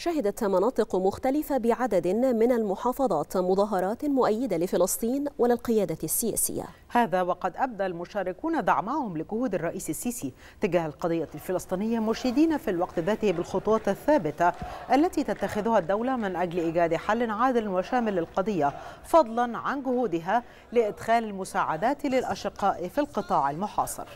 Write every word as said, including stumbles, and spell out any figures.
شهدت مناطق مختلفة بعدد من المحافظات مظاهرات مؤيدة لفلسطين وللقيادة السياسية. هذا وقد أبدى المشاركون دعمهم لجهود الرئيس السيسي تجاه القضية الفلسطينية، مرشدين في الوقت ذاته بالخطوات الثابتة التي تتخذها الدولة من أجل إيجاد حل عادل وشامل للقضية، فضلا عن جهودها لإدخال المساعدات للأشقاء في القطاع المحاصر.